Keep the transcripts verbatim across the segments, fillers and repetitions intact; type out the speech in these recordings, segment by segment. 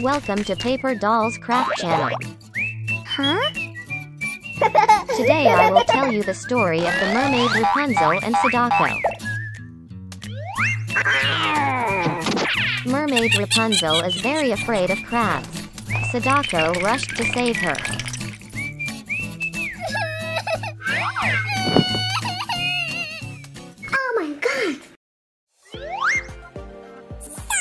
Welcome to Paper Dolls Craft Channel. Huh? Today I will tell you the story of the mermaid Rapunzel and Sadako. Mermaid Rapunzel is very afraid of crabs. Sadako rushed to save her. Oh my god! Thank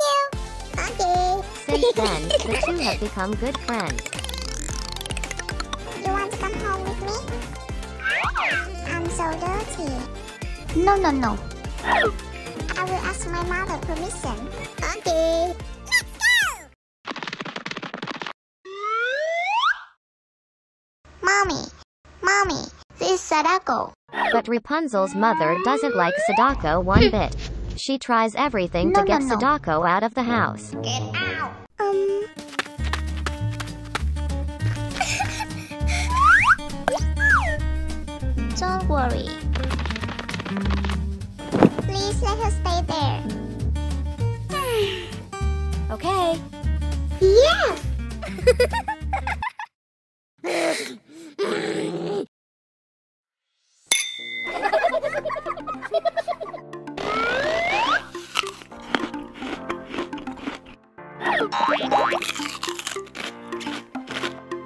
you! Okay. Since then, the two have become good friends. You want to come home with me? I'm so dirty. No, no, no. I will ask my mother permission. Okay. Let's go! Mommy, Mommy, this is Sadako. But Rapunzel's mother doesn't like Sadako one bit. She tries everything no, to get no, no. Sadako out of the house. Get out! Um... Don't worry. Please let her stay there. Okay. Yes!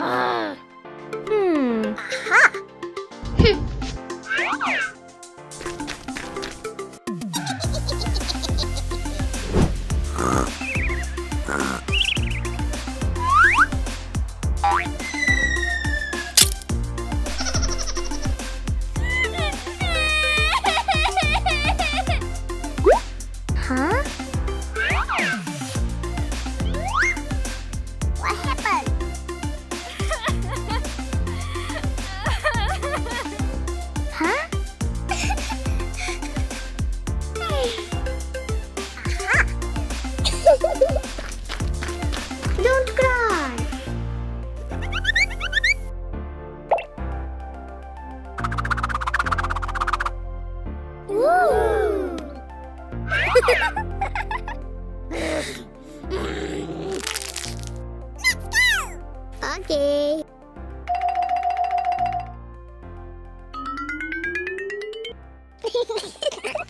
uh. Hmm. Aha! Huh? What happened? Huh? Don't cry. Ooh. Let's go! Okay. Huh?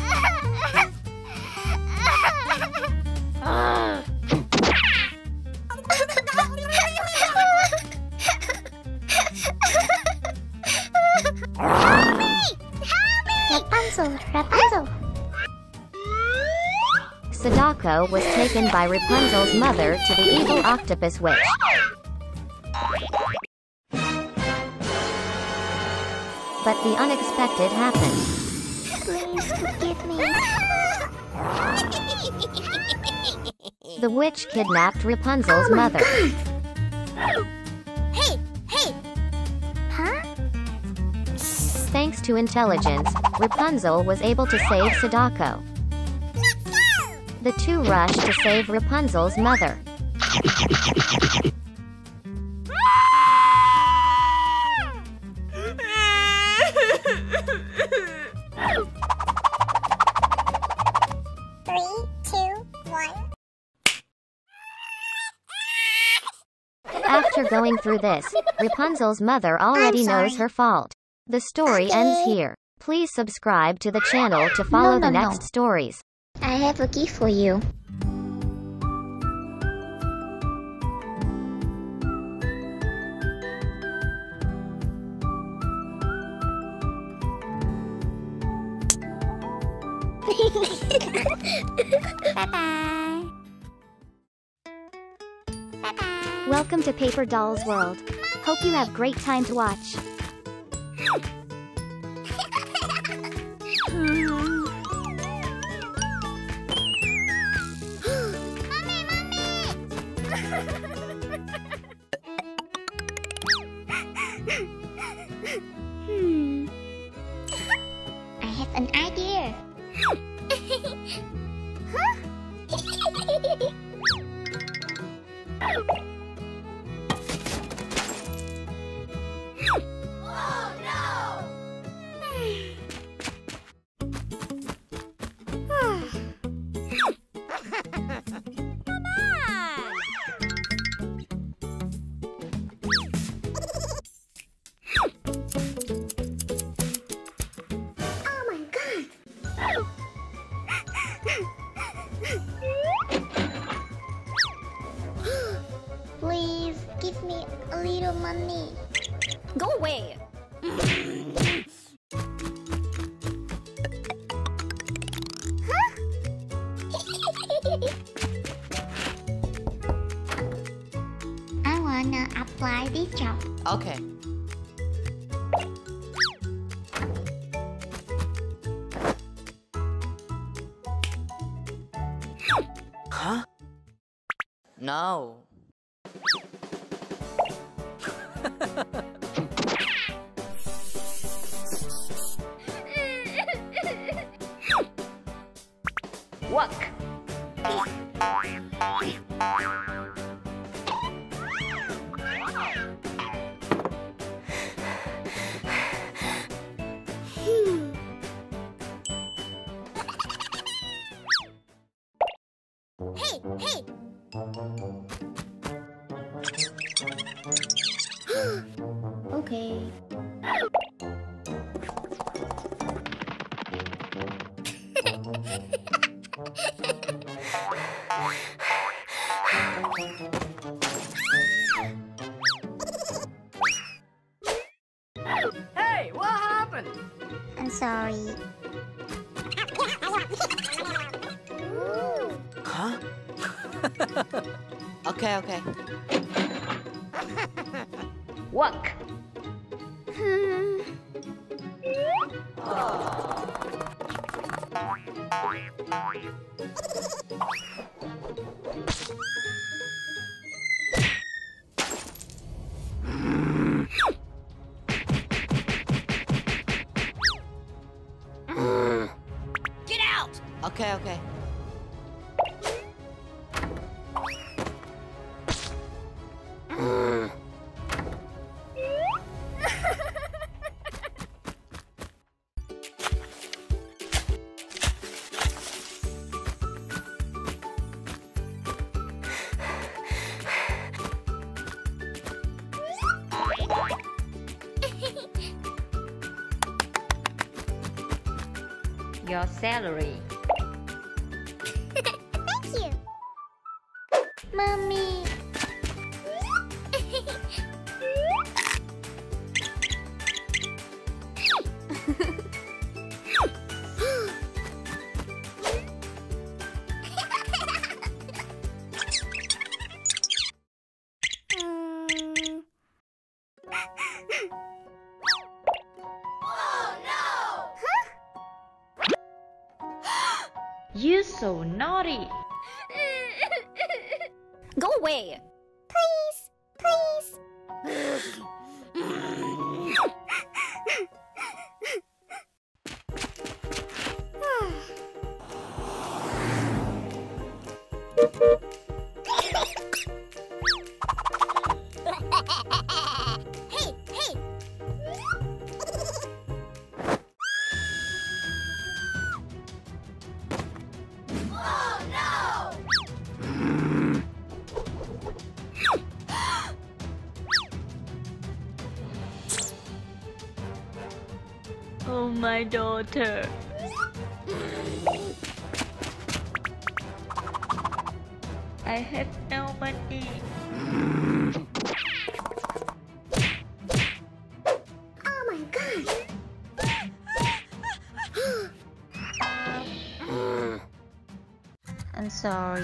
uh. Help me! Help me! Rapunzel, Rapunzel. Sadako was taken by Rapunzel's mother to the evil octopus witch. But the unexpected happened. Please forgive me. The witch kidnapped Rapunzel's oh mother. God. Hey, hey! Huh? Thanks to intelligence, Rapunzel was able to save Sadako. Let's go! The two rushed to save Rapunzel's mother. After going through this, Rapunzel's mother already knows her fault. The story okay. ends here. Please subscribe to the channel to follow no, no, the next no. stories. I have a gift for you. Bye-bye. Bye-bye. Welcome to Paper Dolls World. Hope you have great time to watch. Hmm. I have an idea. Huh? Please give me a little money. Go away. Huh? I wanna apply this job. Okay. Huh? No. Walk. Hey, hey. Okay. Hey, what happened? I'm sorry. Huh? Okay, okay. Walk. Hmm. Oh. Get out. Okay, okay. Your salary. Thank you. Mommy. You're so naughty. Go away. Please, please. Oh, my daughter. I have no money. Oh, my God. I'm sorry.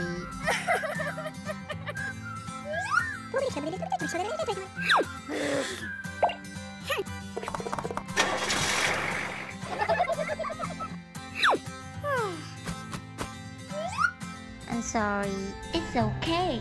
I'm sorry, it's okay.